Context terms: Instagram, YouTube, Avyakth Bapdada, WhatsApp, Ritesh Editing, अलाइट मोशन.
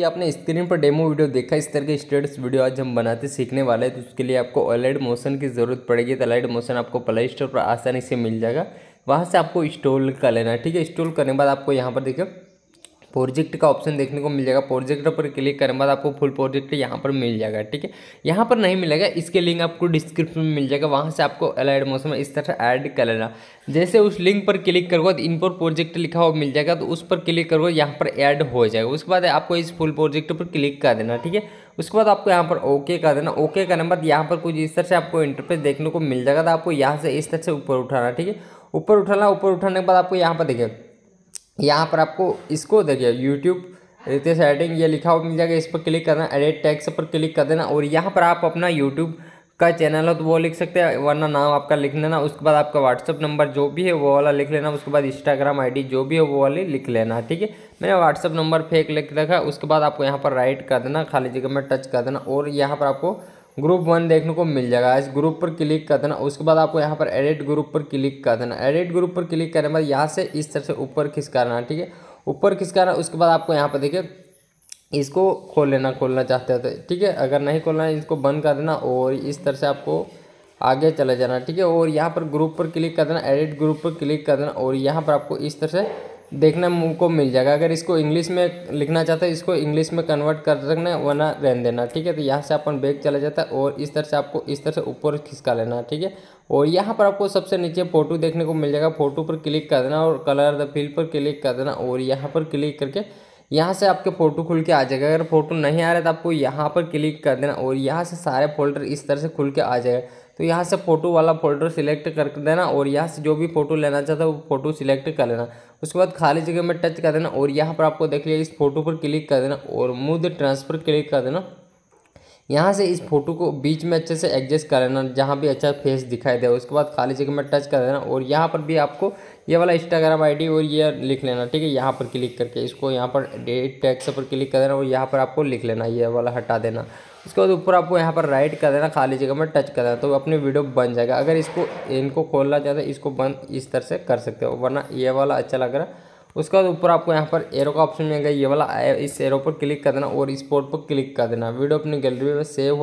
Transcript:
कि आपने स्क्रीन पर डेमो वीडियो देखा, इस तरह के स्टेटस वीडियो आज हम बनाते सीखने वाले हैं। तो उसके लिए आपको अलाइट मोशन की ज़रूरत पड़ेगी। तो अलाइट मोशन आपको प्ले स्टोर पर आसानी से मिल जाएगा, वहाँ से आपको इंस्टॉल कर लेना है। ठीक है, इंस्टॉल करने के बाद आपको यहाँ पर देखिए प्रोजेक्ट का ऑप्शन देखने को मिल जाएगा। प्रोजेक्ट पर क्लिक करने के बाद आपको फुल प्रोजेक्ट यहाँ पर मिल जाएगा। ठीक है, यहाँ पर नहीं मिलेगा, इसके लिंक आपको डिस्क्रिप्शन में मिल जाएगा, वहाँ से आपको अलाइट मोशन में इस तरह ऐड कर लेना। जैसे उस लिंक पर क्लिक करोगे तो इन पर प्रोजेक्ट लिखा हुआ मिल जाएगा, तो उस पर क्लिक करोगे यहाँ पर ऐड हो जाएगा। उसके बाद आपको इस फुल प्रोजेक्ट पर क्लिक कर देना। ठीक है, उसके बाद आपको यहाँ पर ओके कर देना। ओके करने के बाद यहाँ पर कुछ इस तरह से आपको इंटरफेस देखने को मिल जाएगा। तो आपको यहाँ से इस तरह से ऊपर उठाना। ठीक है, ऊपर उठाना, ऊपर उठाने के बाद आपको यहाँ पर देखिए, यहाँ पर आपको इसको देखिए YouTube रितेश एडिटिंग ये लिखा हुआ मिल जाएगा। इस पर क्लिक करना, एडिट टेक्स्ट पर क्लिक कर देना। और यहाँ पर आप अपना YouTube का चैनल हो तो वो लिख सकते हैं, वरना नाम आपका लिख लेना। उसके बाद आपका WhatsApp नंबर जो भी है वो वाला लिख लेना। उसके बाद Instagram आईडी जो भी है वो वाली लिख लेना। ठीक है, मैंने WhatsApp नंबर फेक लिख रखा। उसके बाद आपको यहाँ पर राइट कर देना, खाली जगह में टच कर देना। और यहाँ पर आपको ग्रुप वन देखने को मिल जाएगा, इस ग्रुप पर क्लिक कर देना। उसके बाद आपको यहाँ पर एडिट ग्रुप पर क्लिक कर देना। एडिट ग्रुप पर क्लिक करने के बाद यहाँ से इस तरह से ऊपर खिसकाना। ठीक है, ऊपर खिसकाना। उसके बाद आपको यहाँ पर देखिए इसको खोल लेना, खोलना चाहते हो तो। ठीक है, अगर नहीं खोलना है इसको बंद कर देना और इस तरह से आपको आगे चले जाना। ठीक है, और यहाँ पर ग्रुप पर क्लिक कर देना, एडिट ग्रुप पर क्लिक कर देना। और यहाँ पर आपको इस तरह से देखना मुझको मिल जाएगा। अगर इसको इंग्लिश में लिखना चाहते हैं इसको इंग्लिश में कन्वर्ट कर रखना, वरना रहने देना। ठीक है, तो यहाँ से अपन बैक चला जाता है और इस तरह से आपको इस तरह से ऊपर खिसका लेना। ठीक है, और यहाँ पर आपको सबसे नीचे फोटो देखने को मिल जाएगा, फोटो पर क्लिक कर देना और कलर द फील्ड पर क्लिक कर देना। और यहाँ पर क्लिक करके यहाँ से आपके फ़ोटो खुल के आ जाएगा। अगर फोटो नहीं आ रहा है तो आपको यहाँ पर क्लिक कर देना और यहाँ से सारे फोल्डर इस तरह से खुल के आ जाएगा। तो यहाँ से फ़ोटो वाला फोल्डर सिलेक्ट कर देना और यहाँ से जो भी फ़ोटो लेना चाहता है वो फ़ोटो सिलेक्ट कर लेना। उसके बाद खाली जगह में टच कर देना और यहाँ पर आपको देख लिया इस फोटो पर क्लिक कर देना और मूव द ट्रांसफर क्लिक कर देना। यहाँ से इस फोटो को बीच में अच्छे से एडजस्ट कर लेना, जहाँ भी अच्छा फेस दिखाई दे। उसके बाद खाली जगह में टच कर देना और यहाँ पर भी आपको ये वाला इंस्टाग्राम आईडी और ये लिख लेना। ठीक है, यहाँ पर क्लिक करके इसको यहाँ पर डेट टैक्स पर क्लिक कर देना और यहाँ पर आपको लिख लेना, ये वाला हटा देना। उसके बाद ऊपर आपको यहाँ पर राइट कर देना, खाली जगह में टच कर देना, तो अपनी वीडियो बन जाएगा। अगर इसको इनको खोलना चाहते इसको बंद इस तरह से कर सकते हो, वरना ये वाला अच्छा लग रहा है। उसके बाद ऊपर आपको यहाँ पर एरो का ऑप्शन मिलेगा, ये वाला, इस एरो पर क्लिक कर देना और इस स्पॉट पर क्लिक कर देना। वीडियो अपनी गैलरी में सेव हो